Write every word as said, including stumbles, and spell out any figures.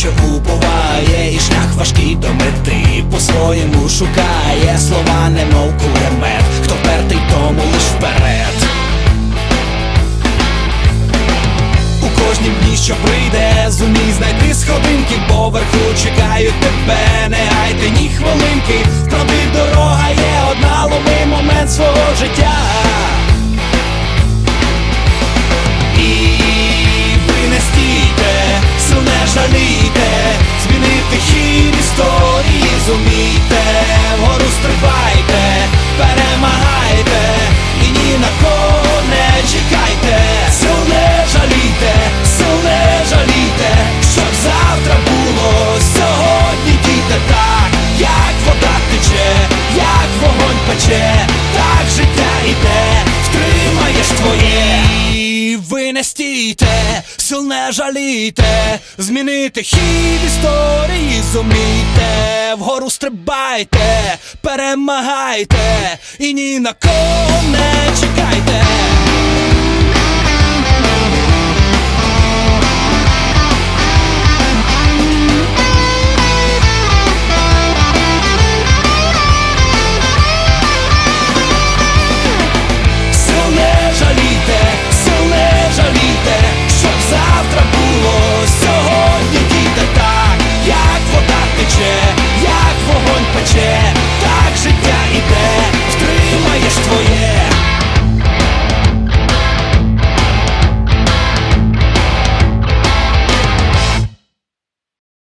хоче, убуває, і шлях важкий до мети по-своєму шукає. Слова немов кулемет, хто впертий, тому лиш вперед. У кожнім дні, що прийде, зумій знайти сходинки, поверху чекають тебе, не гайте ні хвилинки. Вправді дорога є одна, лови момент свого життя. Зумійте, вгору стрибайте, перемагайте, і ні на кого не чекайте. Сил не жалійте, сил не жалійте, щоб завтра було сьогодні. Дійте так, як вода тече, як вогонь пече, так життя іде, втримаєш твоє. І ви не стійте, сил не жалійте, змінити хід історії зумійте. Вгору стрибайте, перемагайте, і ні на кого не чекайте.